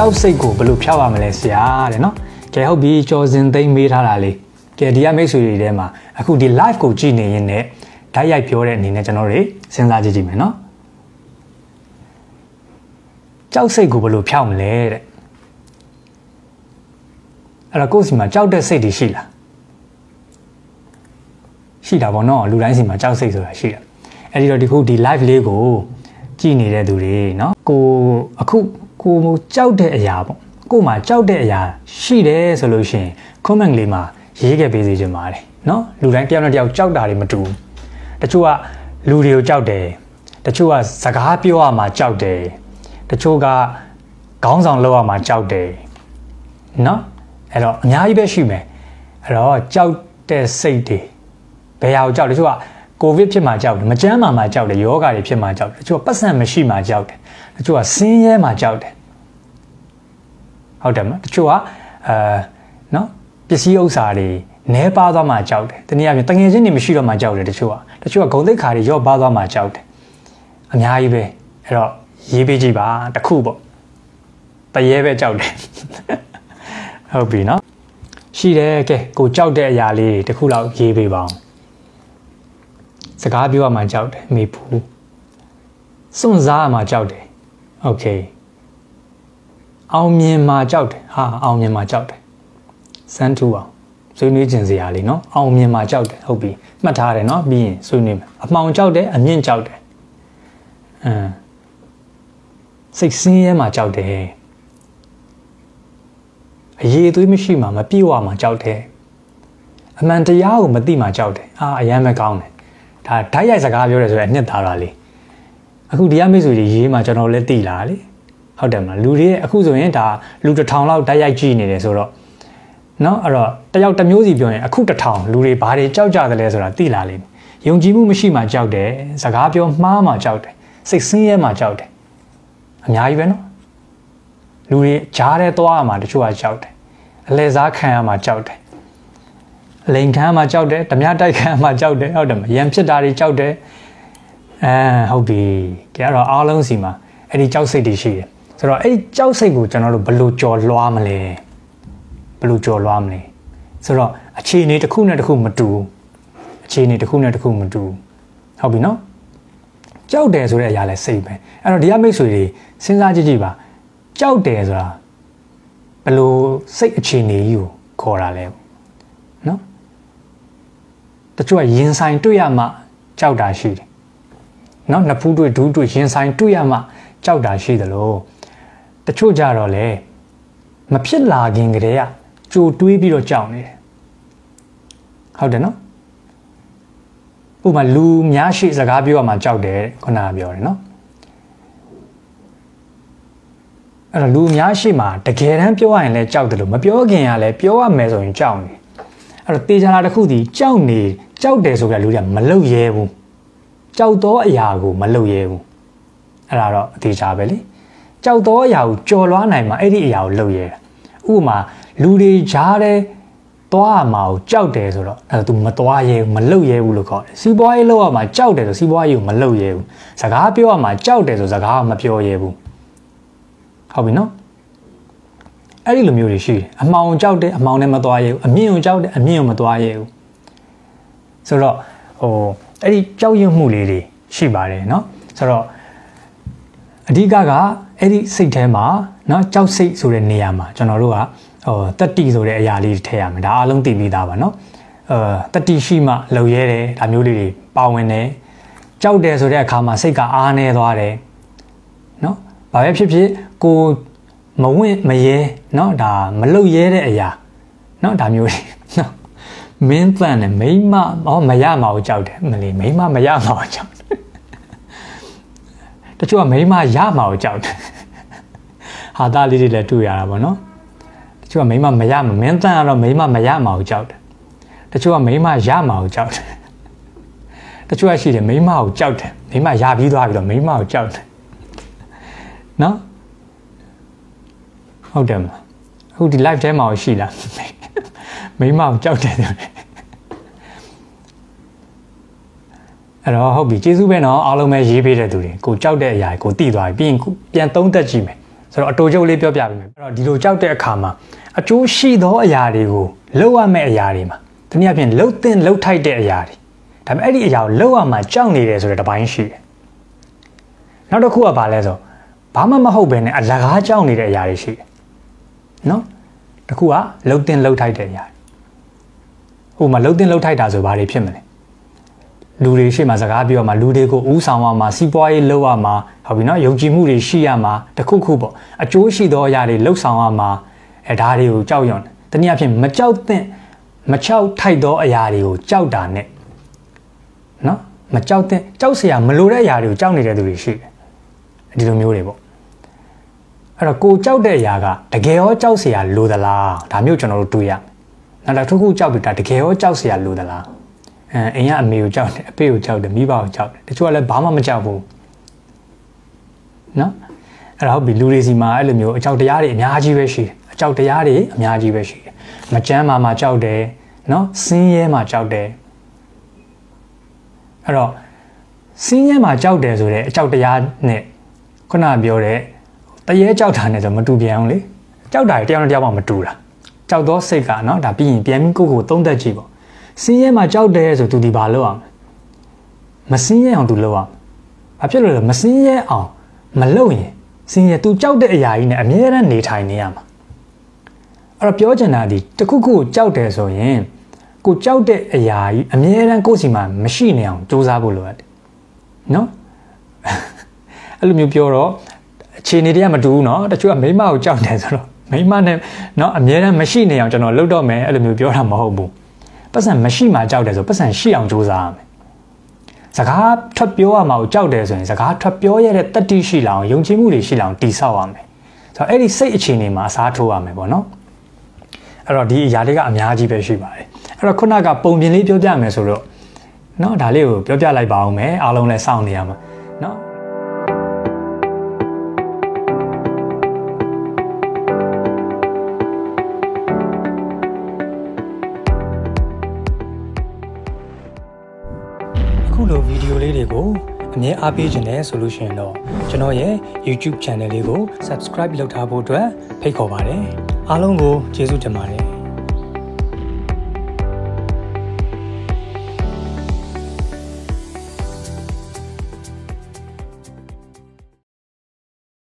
ကြောက်စိတ်ကိုဘယ်လိုဖြောက်ရမလဲဆရာတဲ့နော်ကဲဟုတ်ပြီကြော်စင်သိမ့်မေးထားတာလေကဲဒီအမိတ်ဆွေတွေထဲမှာအခုဒီ live ကိုကြည့်နေရင်လည်းဓာတ်ရိုက်ပြောတဲ့အနေနဲ့ကျွန်တော်တွေစဉ်းစားကြည့်ကြည့်မယ်နော်ကြောက်စိတ်ကိုဘယ်လိုဖြောက်မလဲတဲ့အဲ့တော့ကိုယ့်စီမှာကြောက်တဲ့စိတ်တွေရှိလားရှိတာပေါ့နော်လူတိုင်းစီမှာကြောက်စိတ်ဆိုတာရှိတာအဲ့ဒီတော့ဒီခုဒီ live လေးကိုကြည့်နေတဲ့သူတွေနော်ကိုကြောက်တဲ့အရာပေါ့ကိုမှကြောက်တဲ့အရာရှိတယ်ဆိုလို့ရှိရင် comment လေးမှာရေးခဲ့ပေးစီချင်ပါတယ်နော်လူတိုင်းတယောက်နဲ့တယောက်ကြောက်တာတွေမတူတချို့ကလူတွေကိုကြောက်တယ်တချို့ကစကားပြောရမှာကြောက်တယ်တချို့ကခေါင်းဆောင်လောက်ရမှာကြောက်တယ်နော်အဲ့တော့အများကြီးပဲရှိမယ်အဲ့တော့ကြောက်တဲ့စိတ်တွေဘယ်ဟာကိုကြောက်လဲတချို့ကကိုဗစ်ဖြစ်မှာကြောက်တယ်မကျန်းမာမှာကြောက်တယ်ယောဂါတွေဖြစ်မှာကြောက်တယ်တချို့ကပတ်စံမရှိမှာကြောက်တယ်တချို့ကဆင်းရဲမှာကြောက်တယ်ဟုတ်တယ်မလားတချို့ကနော်ပစ္စည်းဥစ္စာတွေနှဲပါသွားမှာကြောက်တယ်တနည်းအားဖြင့်တငယ်ချင်းတွေမရှိတော့မှာကြောက်တယ်တချို့ကဂုဏ်သိက္ခာတွေရော့ပါသွားမှာကြောက်တယ်အများကြီးပဲအဲ့တော့ရေးပေးကြည့်ပါတစ်ခုပေါ့တရေပဲကြောက်တယ်ဟုတ်ပြီနော်ရှိတယ်ကဲကိုကြောက်တဲ့အရာလေးတစ်ခုလောက်ရေးပေးပါဦးစကားပြောရမှာကြောက်တယ်မေဖူးစွန့်စားရမှာကြောက်တယ်โอเคအောင်မြင်မှာကြောက်တယ်ဟာအောင်မြင်မှာကြောက်တယ်စမ်းထူအောင်ဆွေးနွေးခြင်းစရာလေးเนาะအောင်မြင်မှာကြောက်တယ်ဟုတ်ပြီမှတ်ထားတယ်เนาะပြီးရင်ဆွေးနွေးမယ်အမှောင်ကြောက်တယ်အမြင့်ကြောက်တယ်စိတ်ဆင်းရဲမှာကြောက်တယ်အရေးသွေးမရှိမှာမပြေဝမှာကြောက်တယ်အမှန်တရားကိုမသိမှာကြောက်တယ်အာအရမ်းမကောင်းတယ်ဒါဓာတ်ရိုက်စကားပြောတယ်ဆိုရင်အနှစ်သာရလေးအခုဒီရမိတ်ဆွေကြီးရေးမှာကျွန်တော်လည်းသိလာလေဟုတ်တယ်မလားလူတွေအခုဆိုရင်ဒါလူတစ်ထောင်လောက်ဓာတ်ရိုက်ကြည့်နေတယ်ဆိုတော့နော်အဲ့တော့တယောက်တစ်မျိုးစီပြောရင်အခုတစ်ထောင်လူတွေဘာတွေကြောက်ကြတယ်လဲဆိုတာသိလာလိမ့်မယ်ယုံကြည်မှုမရှိမှကြောက်တယ်စကားပြောမှားမှကြောက်တယ်စိတ်ဆင်းရဲမှကြောက်တယ်အများကြီးပဲနော်လူတွေကြားတဲ့သွားရမှာတချို့ကကြောက်တယ်အလဲစားခံရမှာကြောက်တယ်လိန်ခံရမှာကြောက်တယ်ဓမြတိုက်ခံရမှာကြောက်တယ်ဟုတ်တယ်မရံဖြစ်တာတွေကြောက်တယ်ဟုတ်ပြီကြည့်ရတော့အားလုံးစီမှာအဲ့ဒီကြောက်စိတ်တွေရှိတယ်ဆိုတော့အဲ့ဒီကြောက်စိတ်ကိုကျွန်တော်တို့ဘယ်လိုကျော်လွှားမလဲဘယ်လိုကျော်လွှားမလဲဆိုတော့အခြေအနေတစ်ခုနဲ့တစ်ခုမတူဟုတ်ပြီနော်ကြောက်တယ်ဆိုတဲ့အရာလဲစိတ်ပဲအဲ့တော့ဒီကမိတ်ဆွေတွေစဉ်းစားကြည့်ကြည့်ပါကြောက်တယ်ဆိုတာဘယ်လိုစိတ်အခြေအနေကြီးကိုခေါ်တာလဲနော်တချို့ကရင်ဆိုင်တွေ့ရမှကြောက်တာရှိတယ်နော်နှစ်ဖူးတွေ့ဒူးတွေ့ရင်ဆိုင်တွေ့ရမှကြောက်တာရှိသလိုတချို့ကြတော့လေမဖြစ်လာခင်ကတည်းကကြိုတွေးပြီးတော့ကြောက်နေတယ်ဟုတ်တယ်နော်ဥပမာလူများရှိစကားပြောရမှာကြောက်တယ်ခုနကပြောတယ်နော်အဲ့တော့လူများရှိမှာတကယ်တမ်းပြောရရင်လည်းကြောက်တယ်လို့မပြောခင်ကလည်းပြောရမယ်ဆိုရင်ကြောက်နေအဲ့တော့တေချာလာတစ်ခုစီကြောက်တယ်ဆိုကြလူတွေကမလုံရဲဘူးကြောက်တော့အရာကိုမလုံရဲဘူးအဲ့ဒါတော့အသေးချာပဲလေကြောက်တော့အရာကိုကြော်လွှားနိုင်မှာအဲ့ဒီအရာကိုလုံရဲဥပမာလူတွေကြားတယ်သွားရမှာကိုကြောက်တယ်ဆိုတော့အဲ့ဒါ तू မသွားရဲဘူးမလုံရဲဘူးလို့ခေါ်တယ်စီးပွားရေးလောက်ရမှာကြောက်တယ်ဆိုစီးပွားရေးကိုမလုံရဲဘူးစကားပြောရမှာကြောက်တယ်ဆိုစကားမပြောရဲဘူးဟုတ်ပြီနော်အဲ့ဒီလိုမျိုးတွေရှိတယ်အမှောင်ကြောက်တယ်အမှောင်နဲ့မသွားရဲဘူးအမြင့်ကိုကြောက်တယ်အမြင့်ကိုမသွားရဲဘူးဆိုတော့ဟိုအဲ့ဒီကြောက်ရွံ့မှုလေးတွေရှိပါတယ်เนาะဆိုတော့အဓိကကအဲ့ဒီစိတ်ထဲမှာเนาะကြောက်စိတ်ဆိုတဲ့နေရာမှာကျွန်တော်တို့ကဟိုတတ္တိဆိုတဲ့အရာလေးထည့်ရမယ်ဒါအားလုံးသိပြီးသားပါเนาะတတ္တိရှိမှလုံရဲတယ်ဒါမျိုးလေးတွေပါဝင်တယ်ကြောက်တယ်ဆိုတဲ့အခါမှာစိတ်ကအားနေသွားတယ်เนาะဘာပဲဖြစ်ဖြစ်ကိုမဝင့်မရဲเนาะဒါမလုံရဲတဲ့အရာเนาะဒါမျိုးတွေเนาะမင်းတန်နဲ့မိမမရမှာကိုကြောက်တယ်မလီမိမမရမှာကိုကြောက်တယ်တချို့ကမိမရမှာကိုကြောက်တယ်ဟာသားလေးတွေလည်းတွေ့ရတာပေါ့နော်တချို့ကမိမမရမှာမင်းတန်ကတော့မိမမရမှာကိုကြောက်တယ်တချို့ကမိမရမှာကိုကြောက်တယ်တချို့ကရှိတယ်မိမကိုကြောက်တယ်မိမရပြီးသွားပြီးတော့မိမကိုကြောက်တယ်နော်ဟုတ်တယ်မလားအခုဒီ live ထဲမှာရှိလားမိမကြောက်တယ်ဆိုတယ်အဲ့တော့ဟုတ်ပြီကျေးဇူးပဲเนาะအားလုံးပဲရေးပေးတဲ့သူတွေကိုကြောက်တဲ့အရာကိုသိသွားပြီပြီးရင်ပြန်သုံးသပ်ကြည့်မယ်所以我多久来表表面，然后地头交代看嘛，啊，做许多压力个，老阿妹压力嘛，等你那边老点老太的压力，他们那里要老阿妈教你的，所以他办事。那都酷啊，办来着，爸妈嘛后边呢，啊，人家教你的压力是，喏，都酷啊，老点老太的压力，我嘛老点老太大做巴黎片么嘞？ 路里些嘛，自家表嘛，路里个乌山话嘛，西北一路啊嘛，后边呢有几亩的西啊嘛，得苦苦啵。啊，做许多伢的路上啊嘛，哎，他的有教养。但你阿片没教的，没教太多伢的有教难的，喏，没教的，教些啊没路的伢的有教你的路里些，你都没有的啵。啊，那过教的伢个，大概好教些啊路的啦，他没有讲到对呀。那他苦苦教不着，大概好教些啊路的啦。 人家没有教的，没有教的，没把我教的，这主要来爸妈没教不，喏，然后比如的是嘛，哎，没有教的压力，伢几回事，教的压力，伢几回事，嘛，家妈妈教的，喏，生意嘛教的，哎咯，生意嘛教的就是教的压力，可能表的，但也教他呢，怎么读偏了？教他这样的地方没读了，教多些个，喏，他别人哥哥懂得几个。 新鲜嘛，交代就都得把了啊，没新鲜样都了啊，啊，譬如了没新鲜啊，没老人，新鲜都交代伢人呢，没人理睬你呀嘛。而表姐那里，这姑姑交代说人，姑交代伢人，没人过去嘛，没事呢，做啥不落的，喏，阿路没表咯，前年的嘛做喏，他主要没嘛交代着咯，没嘛呢，喏，没人没事呢，就喏老多没，阿路没表他冇好不。 不是没事嘛，教的时候不是西洋做啥的。自家出表啊嘛，教的时候，自家出表也得得地西洋，用起木的西洋地少啊没。所以，哎，这一千年嘛，啥做啊没不喏？哎罗，第一下这个名字必须吧？哎罗，可那个旁边那表姐没说了，喏，他了表姐来包没，阿龙来上你啊嘛，喏。 你阿比今天 solution 咯，今朝耶 YouTube channel 里个 subscribe 留下波段，配合吧嘞，阿龙哥结束这嘛嘞。